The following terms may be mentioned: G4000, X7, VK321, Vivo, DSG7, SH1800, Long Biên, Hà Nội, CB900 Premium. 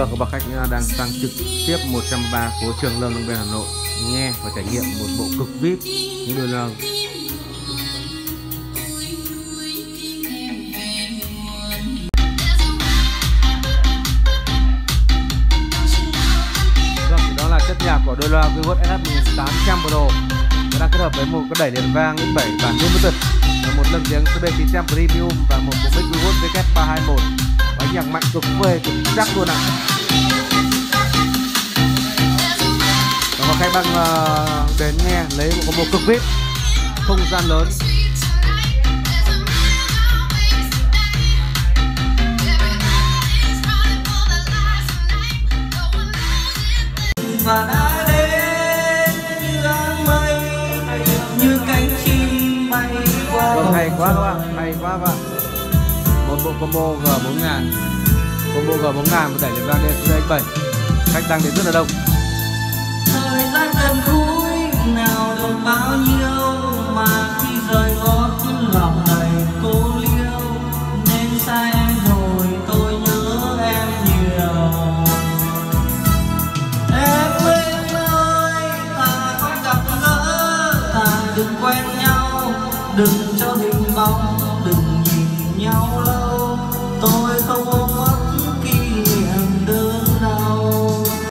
Vâng, các bác khách đang sang trực tiếp 130 phố Trường Lương, Long Biên, Hà Nội nghe và trải nghiệm một bộ cực VIP những đôi lương. Vâng, đó là chất nhạc của đôi loa Vivo SH1800 Pro. Nó đang kết hợp với một cái đẩy đèn vang X7 bản Limited, một lân tiếng CB900 Premium và một bộ mic Vivo VK321. Bánh nhạc mạnh cực vời, cực chắc luôn ạ. Và các bạn đến nghe lấy một combo cực vip, không gian lớn. Và đã đến như áng mây, như cánh chim bay qua. Hay quá các bạn, hay quá các bạn. Một bộ combo G4000, combo G4000 và đẩy lên ra DSG7, khách đang đến rất là đông. Thời gian gần cuối nào đâu bao nhiêu, mà khi rời gót lòng này cô liêu, nên xa em rồi tôi nhớ em nhiều. Em ơi, ta không gặp gỡ, ta đừng quen nhau, đừng cho hình bóng, đừng nhìn nhau lâu. Tôi